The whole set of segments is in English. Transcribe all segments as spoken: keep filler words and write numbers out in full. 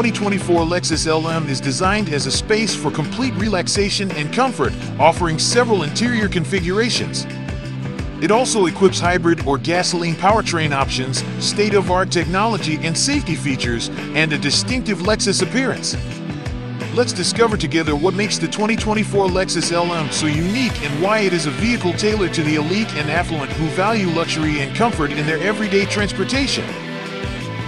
twenty twenty-four Lexus L M is designed as a space for complete relaxation and comfort, offering several interior configurations. It also equips hybrid or gasoline powertrain options, state-of-the-art technology and safety features, and a distinctive Lexus appearance. Let's discover together what makes the twenty twenty-four Lexus L M so unique and why it is a vehicle tailored to the elite and affluent who value luxury and comfort in their everyday transportation.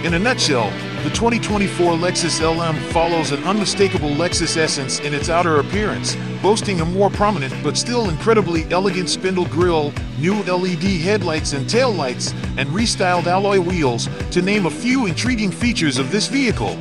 In a nutshell, the twenty twenty-four Lexus L M follows an unmistakable Lexus essence in its outer appearance, boasting a more prominent but still incredibly elegant spindle grille, new L E D headlights and taillights, and restyled alloy wheels, to name a few intriguing features of this vehicle.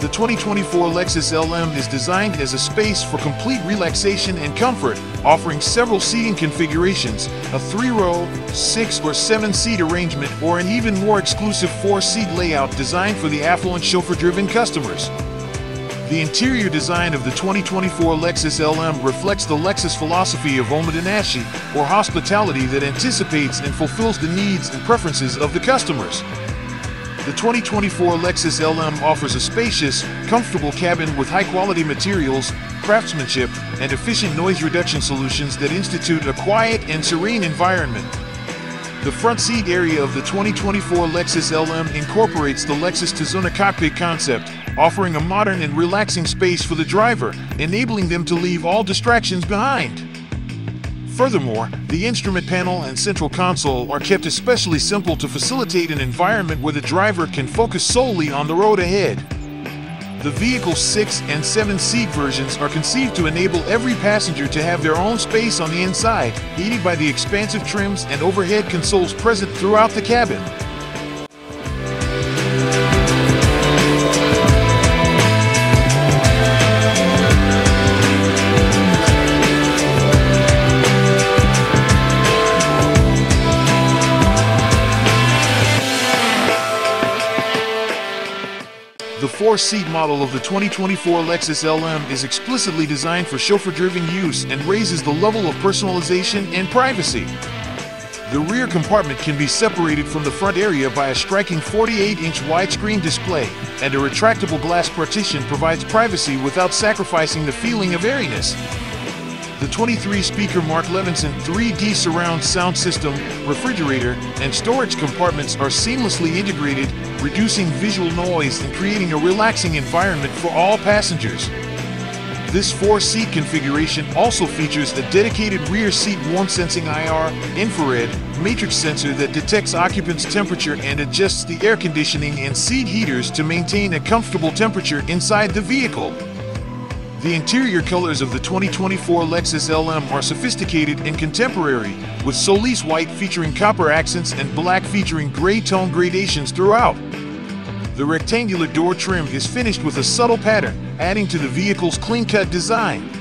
The twenty twenty-four Lexus L M is designed as a space for complete relaxation and comfort, offering several seating configurations, a three-row, six- or seven-seat arrangement, or an even more exclusive four-seat layout designed for the affluent chauffeur-driven customers. The interior design of the twenty twenty-four Lexus L M reflects the Lexus philosophy of Omotenashi, or hospitality that anticipates and fulfills the needs and preferences of the customers. The twenty twenty-four Lexus L M offers a spacious, comfortable cabin with high-quality materials, craftsmanship, and efficient noise reduction solutions that institute a quiet and serene environment. The front seat area of the twenty twenty-four Lexus L M incorporates the Lexus Tazuna Cockpit concept, offering a modern and relaxing space for the driver, enabling them to leave all distractions behind. Furthermore, the instrument panel and central console are kept especially simple to facilitate an environment where the driver can focus solely on the road ahead. The vehicle's six and seven seat versions are conceived to enable every passenger to have their own space on the inside, aided by the expansive trims and overhead consoles present throughout the cabin. The four-seat model of the twenty twenty-four Lexus L M is explicitly designed for chauffeur-driven use and raises the level of personalization and privacy. The rear compartment can be separated from the front area by a striking forty-eight inch widescreen display, and a retractable glass partition provides privacy without sacrificing the feeling of airiness. The twenty-three speaker Mark Levinson three D surround sound system, refrigerator, and storage compartments are seamlessly integrated, reducing visual noise and creating a relaxing environment for all passengers. This four-seat configuration also features a dedicated rear seat warm-sensing I R infrared matrix sensor that detects occupants' temperature and adjusts the air conditioning and seat heaters to maintain a comfortable temperature inside the vehicle. The interior colors of the twenty twenty-four Lexus L M are sophisticated and contemporary, with Solis white featuring copper accents and black featuring gray tone gradations throughout. The rectangular door trim is finished with a subtle pattern, adding to the vehicle's clean-cut design.